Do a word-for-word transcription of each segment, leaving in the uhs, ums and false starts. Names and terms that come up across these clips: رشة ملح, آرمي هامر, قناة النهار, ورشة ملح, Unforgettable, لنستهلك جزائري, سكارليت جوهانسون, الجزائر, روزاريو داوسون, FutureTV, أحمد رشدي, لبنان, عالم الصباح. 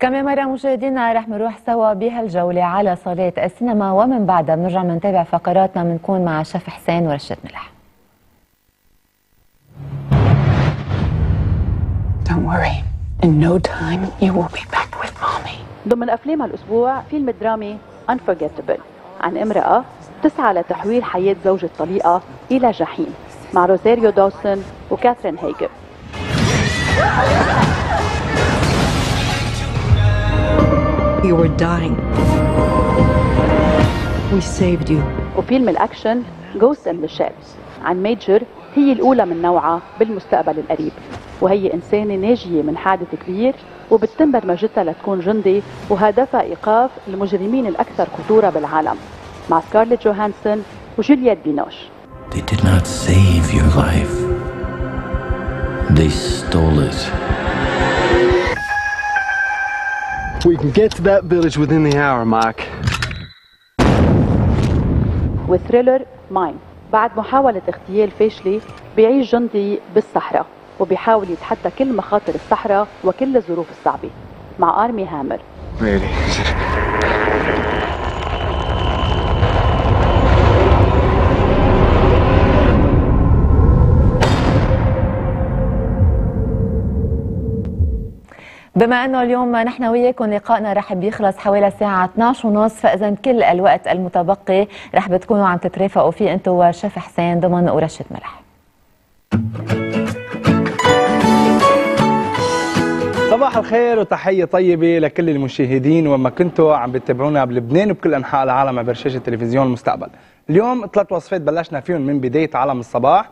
كم مرة مشاهدينا رح نروح سوا بهالجولة على صالات السينما، ومن بعدها بنرجع بنتابع فقراتنا، بنكون مع شيف حسين ورشة ملح. Don't worry. In no time you will be back with mommy. ضمن أفلام الأسبوع فيلم درامي Unforgettable عن امرأة تسعى لتحويل حياة زوج الطليقة إلى جحيم مع روزاريو داوسون وكاثرين هيجر. You were dying. We saved you. وفيلم الأكشن Ghost and the Shell عن ميجر هي الأولى من نوعها بالمستقبل القريب، وهي إنسانة ناجية من حادث كبير وبتتم برمجتها لتكون جندي وهدفها إيقاف المجرمين الأكثر خطورة بالعالم مع سكارليت جوهانسون وجولييت بينوش. They did not save your life. They stole it. We can get to that village within the hour, Mike. وثريلر ماين بعد محاولة اغتيال فاشلة بيعيش جندي بالصحراء وبيحاول يتحدى كل مخاطر الصحراء وكل الظروف الصعبة مع آرمي هامر. بما انه اليوم نحن وياكم لقائنا رح بيخلص حوالي الساعه اثنعش وثلاثين، فاذا كل الوقت المتبقي رح بتكونوا عم تترافقوا فيه انتم وشيف حسين ضمن ورشه ملح. صباح الخير وتحيه طيبه لكل المشاهدين وما كنتوا عم بتتابعونا بلبنان وبكل انحاء العالم عبر شاشه تلفزيون المستقبل. اليوم ثلاث وصفات بلشنا فيهم من بدايه عالم الصباح: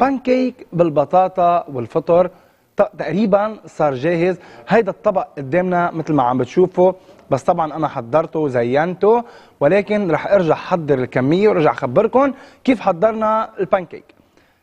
بانكيك بالبطاطا والفطر تقريبا صار جاهز. هيدا الطبق قدامنا مثل ما عم بتشوفوا، بس طبعا انا حضرته وزينته، ولكن رح ارجع حضر الكميه وارجع اخبركم كيف حضرنا البانكيك.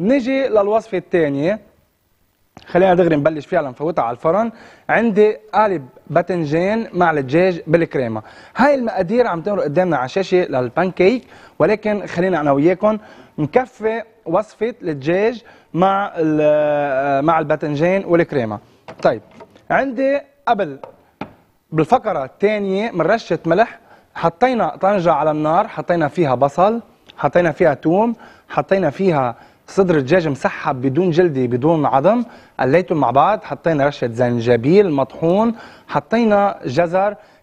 نيجي للوصفه الثانيه، خلينا دغري نبلش فيها لنفوتها على الفرن. عندي قالب باذنجان مع الدجاج بالكريمه، هاي المقادير عم تمرق قدامنا على الشاشه للبانكيك، ولكن خلينا انا وياكم نكفي وصفه الدجاج مع مع الباذنجان والكريمه. طيب عندي قبل بالفقره الثانيه من رشه ملح حطينا طنجه على النار، حطينا فيها بصل، حطينا فيها ثوم، حطينا فيها صدر الدجاج مسحب بدون جلدي بدون عظم، قليتهم مع بعض، حطينا رشه زنجبيل مطحون، حطينا جزر،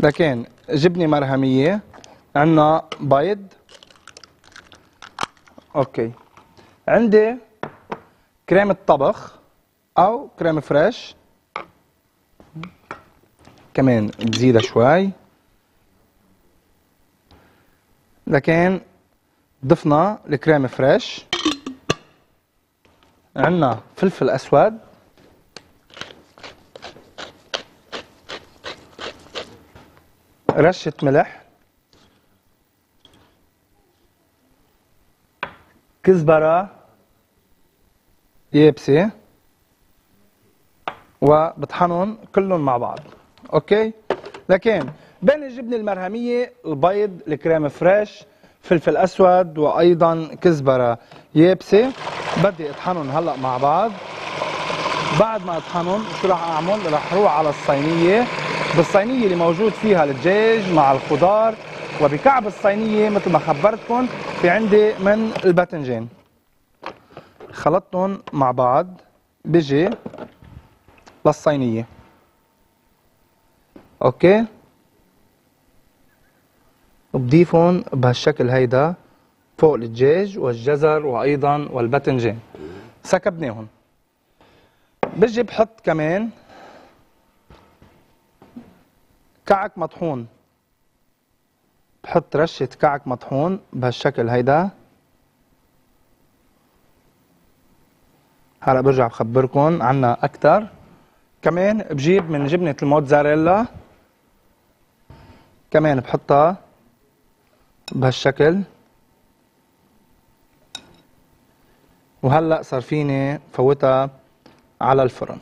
لكن جبنه مرهميه، عندنا بيض، اوكي، عندي كريمه طبخ او كريمه فريش، كمان بزيدها شوي، لكن ضفنا الكريمه فريش، عندنا فلفل اسود، رشة ملح، كزبرة يابسة، وبطحنهم كلهم مع بعض. اوكي، لكن بين الجبنة المرهمية، البيض، الكريمة فريش، فلفل اسود، وايضا كزبرة يابسة، بدي اطحنهم هلا مع بعض. بعد ما اطحنهم شو راح اعمل؟ راح روح على الصينيه، بالصينيه اللي موجود فيها الدجاج مع الخضار، وبكعب الصينيه مثل ما خبرتكم في عندي من الباذنجان. خلطتهم مع بعض بيجي للصينيه. اوكي، بضيفهم بهالشكل هيدا فوق الدجاج والجزر وايضا والباذنجان. سكبناهم. بجي بحط كمان كعك مطحون، بحط رشه كعك مطحون بهالشكل هيدا. هلا برجع بخبركم عنا اكثر. كمان بجيب من جبنه الموتزاريلا، كمان بحطها بهالشكل. وهلأ صار فيني فوتها على الفرن.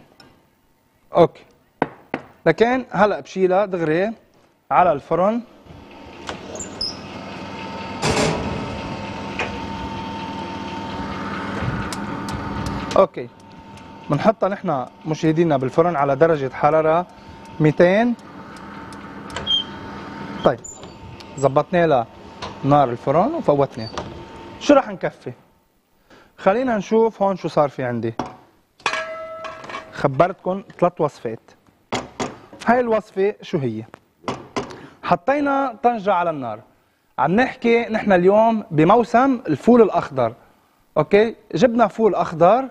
اوكي، لكن هلأ بشيلها دغري على الفرن. اوكي، بنحطها نحن مشاهدينا بالفرن على درجة حرارة مئتين. طيب، ظبطنا لها نار الفرن وفوتنا. شو رح نكفي؟ خلينا نشوف هون شو صار في عندي. خبرتكم ثلاث وصفات. هاي الوصفة شو هي؟ حطينا طنجة على النار. عم نحكي نحن اليوم بموسم الفول الأخضر. اوكي، جبنا فول أخضر،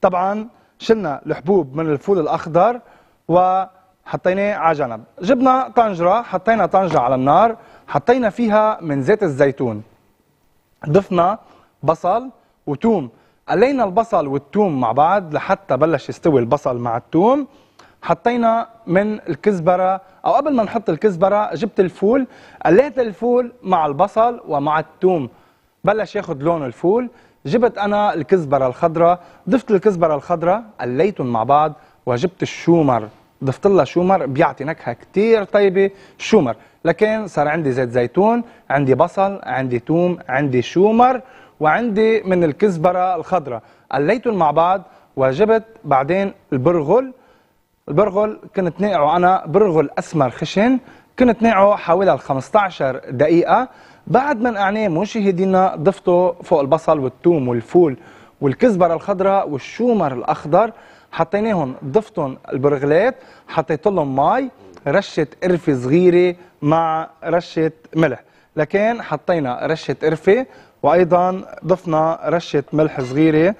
طبعا شلنا الحبوب من الفول الأخضر وحطيناه على جنب. جبنا طنجرة، حطينا طنجة على النار، حطينا فيها من زيت الزيتون. ضفنا بصل وتوم، قلينا البصل والتوم مع بعض لحتى بلش يستوي البصل مع التوم. حطينا من الكزبرة، أو قبل ما نحط الكزبرة جبت الفول، قليت الفول مع البصل ومع التوم، بلش ياخد لون الفول. جبت أنا الكزبرة الخضراء، ضفت الكزبرة الخضراء، قليتهم مع بعض، وجبت الشومر، ضفت لها شومر، بيعطي نكهة كتير طيبة الشومر. لكن صار عندي زيت زيتون، عندي بصل، عندي توم، عندي شومر، وعندي من الكزبرة الخضراء، قليتهم مع بعض. وجبت بعدين البرغل. البرغل كنت ناقعه أنا، برغل أسمر خشن، كنت ناقعه حوالي خمسطعش دقيقة. بعد ما نقعناه مشاهدينا ضفته فوق البصل والثوم والفول والكزبرة الخضراء والشومر الأخضر، حطيناهم، ضفتهم البرغلات، حطيت لهم مي، رشة قرفة صغيرة مع رشة ملح. لكن حطينا رشة قرفة، وأيضا ضفنا رشة ملح صغيرة.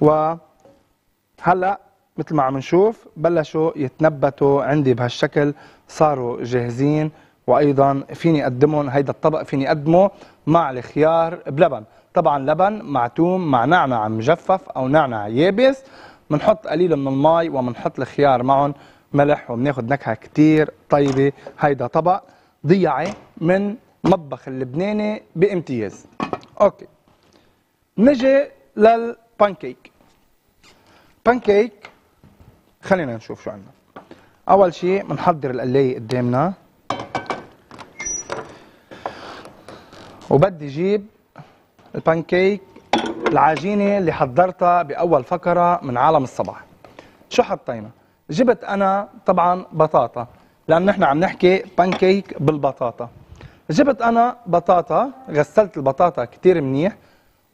وهلأ مثل ما عم نشوف بلشوا يتنبتوا عندي بهالشكل، صاروا جاهزين. وأيضا فيني أقدمهم، هيدا الطبق فيني أقدمه مع الخيار بلبن. طبعا لبن مع توم مع نعناع مجفف أو نعناع يابس، بنحط قليل من المي وبنحط الخيار معهم، ملح، وبناخد نكهة كتير طيبة. هيدا طبق ضيعة من مطبخ اللبناني بامتياز. اوكي، نجي للبانكيك. بانكيك خلينا نشوف شو عندنا. أول شيء بنحضر القلاية قدامنا، وبدي اجيب البانكيك العجينه اللي حضرتها باول فقره من عالم الصباح. شو حطينا؟ جبت انا طبعا بطاطا، لان نحن عم نحكي بانكيك بالبطاطا. جبت انا بطاطا، غسلت البطاطا كتير منيح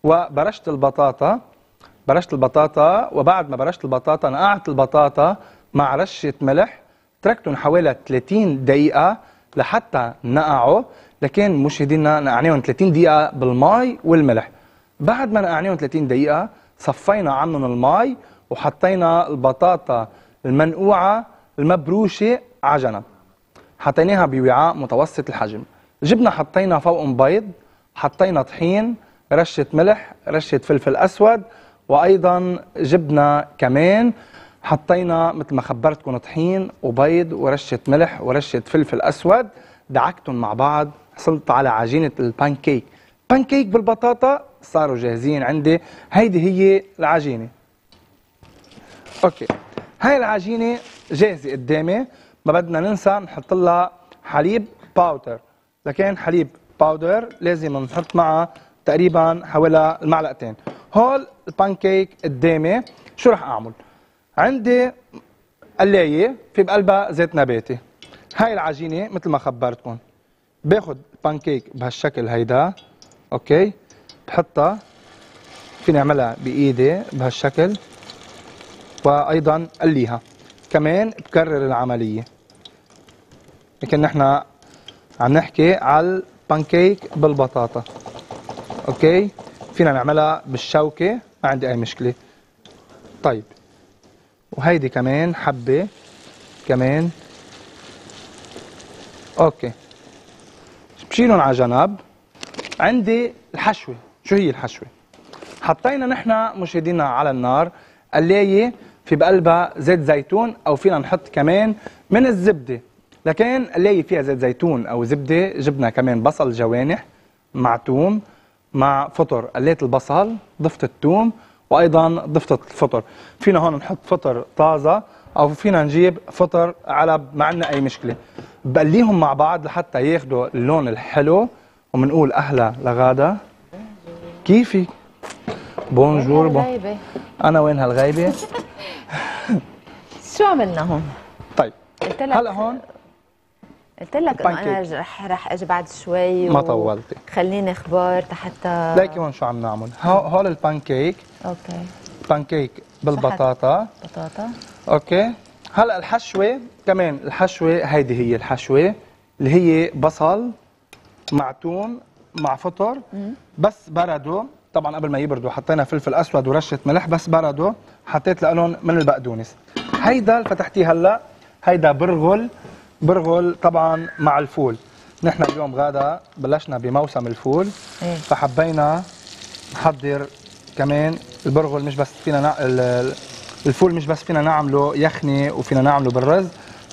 وبرشت البطاطا، برشت البطاطا. وبعد ما برشت البطاطا نقعت البطاطا مع رشه ملح، تركتهم حوالي ثلاثين دقيقه لحتى نقعوا. لكن مشاهدينا نقعناهم ثلاثين دقيقة بالماء والملح. بعد ما نقعناهم ثلاثين دقيقة صفينا عنهم الماء، وحطينا البطاطا المنقوعة المبروشة على جنب، حطيناها بوعاء متوسط الحجم. جبنا حطينا فوقهم بيض، حطينا طحين، رشة ملح، رشة فلفل أسود، وأيضا جبنا كمان حطينا مثل ما خبرتكم طحين وبيض ورشة ملح ورشة فلفل أسود، دعكتهم مع بعض، حصلت على عجينة البانكيك. بانكيك بالبطاطا صاروا جاهزين عندي. هيدي هي العجينة. اوكي، هاي العجينة جاهزة قدامي. ما بدنا ننسى نحط لها حليب باودر. لكن حليب باودر لازم نحط معها تقريبا حوالي المعلقتين. هول البانكيك قدامي. شو رح اعمل؟ عندي قلاية في بقلبها زيت نباتي. هاي العجينة مثل ما خبرتكم، باخد بانكيك بهالشكل هيدا، اوكي، بحطها، فيني اعملها بايدي بهالشكل، وايضا قليها، كمان بكرر العملية. لكن نحن عم نحكي على البانكيك بالبطاطا، اوكي، فينا نعملها بالشوكة، ما عندي اي مشكلة. طيب، وهيدي كمان حبة كمان، اوكي، بشيلهم على جنب. عندي الحشوه. شو هي الحشوه؟ حطينا نحن مشاهدينا على النار قلايه في بقلبها زيت زيتون، او فينا نحط كمان من الزبده. لكن الاقي فيها زيت زيتون او زبده، جبنا كمان بصل جوانح مع توم مع فطر، قليت البصل ضفت التوم وايضا ضفت الفطر. فينا هون نحط فطر طازه او فينا نجيب فطر علب، ما عندنا اي مشكله. بقليهم مع بعض لحتى ياخذوا اللون الحلو وبنقول اهلا لغاده. كيفك؟ بونجور. بون انا وين هالغايبه؟ شو عملنا هون؟ طيب هلا هون قلت لك انه انا رح رح اجي بعد شوي، ما طولتي، خليني اخبار حتى ليكي هون شو عم نعمل. هول البانكيك. اوكي بانكيك بالبطاطا. بطاطا. اوكي هلا الحشوه كمان، الحشوه هيدي هي الحشوه اللي هي بصل مع توم مع فطر، بس بردوا طبعا قبل ما يبردوا حطينا فلفل اسود ورشه ملح، بس بردوا حطيت لهم من البقدونس. هيدا اللي فتحتيه هلا هيدا برغل، برغل طبعا مع الفول. نحن اليوم غاده بلشنا بموسم الفول، إيه؟ فحبينا نحضر كمان البرغل، مش بس فينا نع... الفول مش بس فينا نعمله يخني وفينا نعمله بالرز،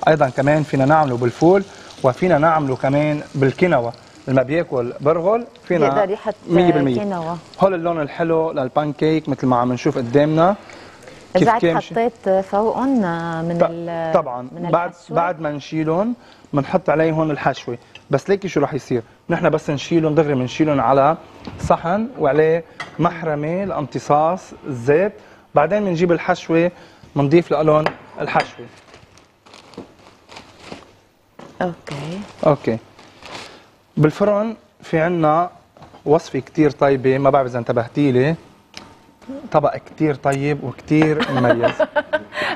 ايضا كمان فينا نعمله بالفول وفينا نعمله كمان بالكنوه. لما بياكل برغل فينا يقدر يحط كنوه. هول اللون الحلو للبانكيك مثل ما عم نشوف قدامنا. إذا حطيت فوقهم من ال طبعا من بعد بعد ما نشيلهم بنحط عليهم الحشوه، بس ليكي شو رح يصير، نحن بس نشيلهم دغري بنشيلهم على صحن وعليه محرمه لامتصاص الزيت، بعدين بنجيب الحشوه بنضيف لهم الحشوه. اوكي اوكي بالفرن في عندنا وصفه كثير طيبه، ما بعرف اذا انتبهتي لي، طبق كتير طيب وكتير مميز.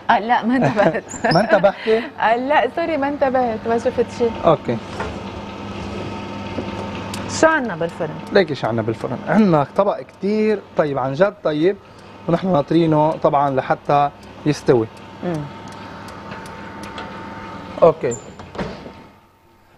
لا ما انتبهت. ما انتبهتي؟ لا سوري ما انتبهت، ما شفت شيء. اوكي شو عندنا بالفرن؟ ليكي شو عندنا بالفرن، عندنا طبق كتير طيب عن جد طيب، ونحن ناطرينه طبعا لحتى يستوي. امم اوكي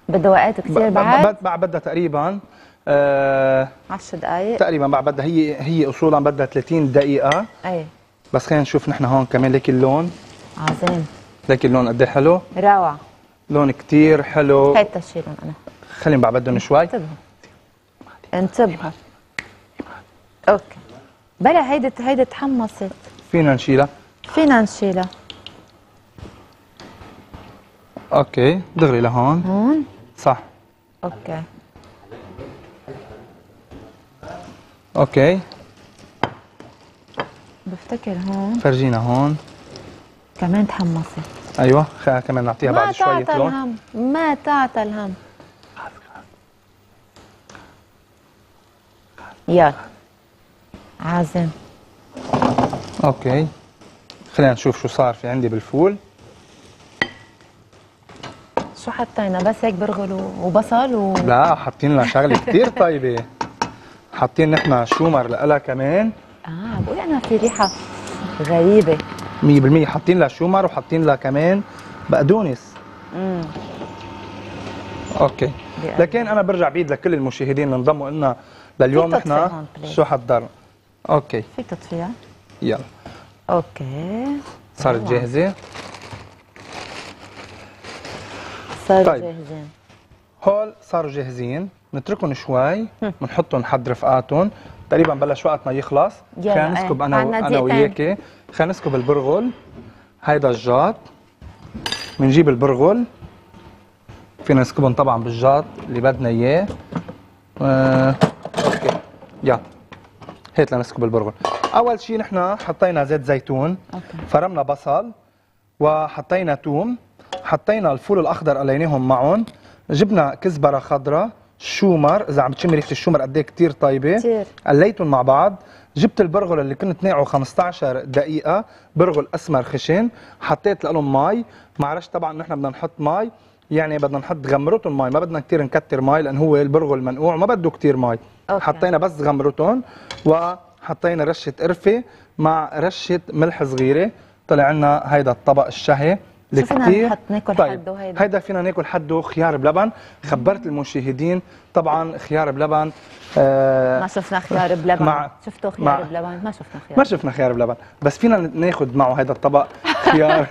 بده وقت كتير بعد؟ بدها تقريبا آه عشر دقائق تقريبا، بعد بدها هي هي اصولا بدها ثلاثين دقيقة. اي بس خلينا نشوف نحن هون كمان، ليك اللون عظيم، ليك اللون قد ايه حلو، روعة، لون كثير حلو. هيدا شيلهم انا، خليني بعد بدهم شوي. انتبهوا انتبهوا. اوكي بلا هيدي هيدي تحمصت، فينا نشيلها فينا نشيلها. اوكي دغري لهون هون صح. اوكي اوكي بفتكر هون، فرجينا هون كمان تحمصت. ايوه خلينا كمان نعطيها بعد شوية لون. ما تعطى الهم، ما تعطى الهم. يلا عازم. اوكي خلينا نشوف شو صار في عندي بالفول. شو حطينا؟ بس هيك برغل وبصل و لا حاطين لنا شغله كثير طيبه، حاطين نحن شومر لها كمان. اه بقول انا في ريحه غريبه. مية بالمية حاطين لها شومر وحاطين لها كمان بقدونس. امم اوكي بقدونس. لكن انا برجع بعيد لكل المشاهدين اللي انضموا لنا لليوم، نحن شو حضرنا. اوكي فيك تطفيها؟ يلا اوكي صارت أوه. جاهزه صارت طيب. جاهزين هول، صاروا جاهزين، نتركهم شوي بنحطهم حد رفقاتهم تقريبا، بلش وقت ما يخلص. خلينا نسكب انا انا وياكي، خلينا نسكب البرغل. هيدا الجاط، بنجيب البرغل فينا نسكبهم طبعا بالجاط اللي بدنا اياه. آه. اوكي يلا هات لنسكب البرغل. اول شيء نحن حطينا زيت زيتون، أوكي. فرمنا بصل وحطينا توم، حطينا الفول الاخضر قليناهم معهم، جبنا كزبره خضراء، شومر، اذا عم تشمي ريحه الشومر قد ايه كثير طيبه، كثير قليتهم مع بعض. جبت البرغل اللي كنت ناقعه خمسطعش دقيقه، برغل اسمر خشن، حطيت لهم مي، ما عرفش طبعا نحن بدنا نحط مي، يعني بدنا نحط غمرتهم مي، ما بدنا كثير نكتر مي لان هو البرغل منقوع وما بده كثير مي. حطينا بس غمرتهم وحطينا رشه قرفه مع رشه ملح صغيره، طلع لنا هيدا الطبق الشهي. شو فينا نحط ناكل طيب. حده هيدا؟ هيدا فينا ناكل حده خيار بلبن، خبرت المشاهدين طبعا خيار بلبن. آه ما شفنا خيار بلبن، مع شفتوا خيار مع بلبن؟ ما شفنا خيار، ما شفنا خيار بلبن، بس فينا ناخذ معه هيدا الطبق خيار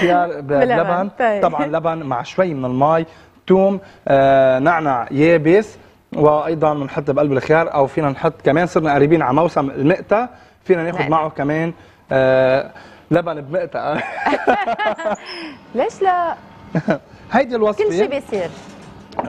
خيار بلبن طبعا، لبن مع شوي من المي، ثوم، آه، نعنع يابس، وايضا بنحط بقلب الخيار، او فينا نحط كمان صرنا قريبين على موسم المقطة، فينا ناخذ معه كمان آه لبن بمقطة. ليش لا؟ هيدي الوصفة كل شيء بيصير.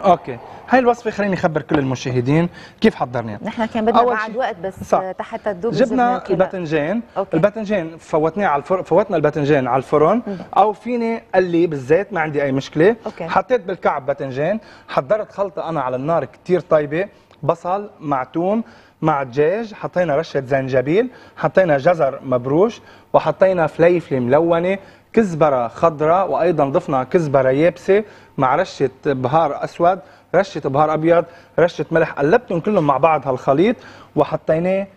اوكي، هاي الوصفة خليني أخبر كل المشاهدين كيف حضرناها. نحن كان بدنا بعد وقت بس حتى تذوب. جبنا الباذنجان، الباذنجان فوتناه على الفرن، فوتنا الباذنجان على الفرن أو فيني أقلب بالزيت، ما عندي أي مشكلة. أوكي. حطيت بالكعب باذنجان، حضرت خلطة أنا على النار كتير طيبة، بصل مع ثوم مع دجاج، حطينا رشة زنجبيل، حطينا جزر مبروش، وحطينا فليفلة ملونة، كزبرة خضراء، وأيضا ضفنا كزبرة يابسة مع رشة بهار أسود، رشة بهار أبيض، رشة ملح، قلبتهم كلهم مع بعض هالخليط وحطيناه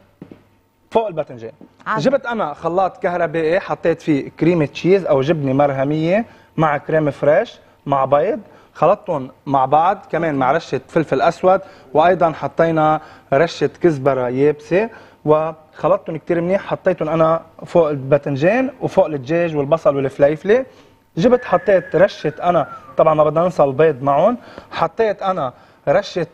فوق الباذنجان. جبت أنا خلاط كهربائي، حطيت فيه كريمة تشيز أو جبنة مرهمية مع كريم فريش مع بيض، خلطتهم مع بعض كمان مع رشة فلفل أسود، وأيضا حطينا رشة كزبرة يابسة، وخلطتهم كتير منيح، حطيتهم أنا فوق الباذنجان وفوق الدجاج والبصل والفليفلة. جبت حطيت رشة أنا، طبعا ما بدنا ننسى البيض معهم، حطيت أنا رشة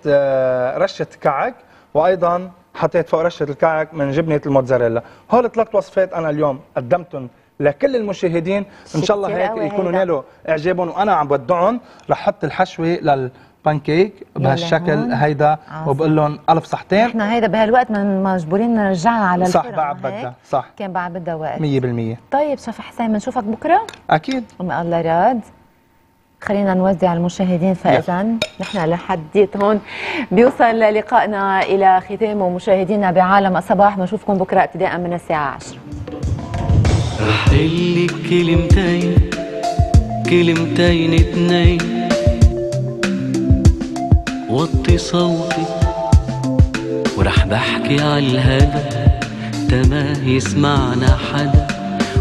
رشة كعك، وأيضا حطيت فوق رشة الكعك من جبنة الموتزاريلا. هول ثلاث وصفات أنا اليوم قدمتهم لكل المشاهدين، إن شاء الله هيك يكونوا نالوا إعجابهم، وأنا عم بودعهم. رح حط الحشوة لل بانكيك بهالشكل هيدا، وبقول لهم الف صحتين. احنا هيدا بهالوقت مجبورين نرجعها على الفرن، صح؟ بعد بدها، صح، كان بعد بدها وقت مية بالمية. طيب شيف حسين، بنشوفك بكره اكيد وما الله راد. خلينا نودع المشاهدين، فاذا نحن لحد هون بيوصل لقائنا الى ختامه. مشاهدينا بعالم الصباح، بنشوفكم بكره ابتداء من الساعه عشرة. رح قلك كلمتين كلمتين اتنين، وطي صوتي ورح بحكي عالهدى، تما يسمعنا حدا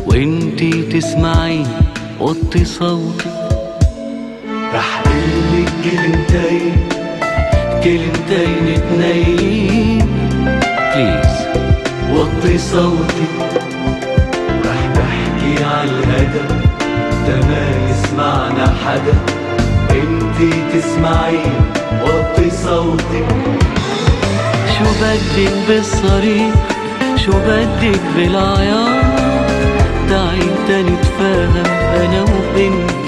وانتي تسمعين. وطي صوتي رح قلك كلمتين كلمتين اتنين، بليز وطي صوتي ورح بحكي عالهدى، تما يسمعنا حدا انتي تسمعين. وطي صوتك، شو بدك بالصريخ، شو بدك بالعياط، تعي تاني تفاهم انا وانت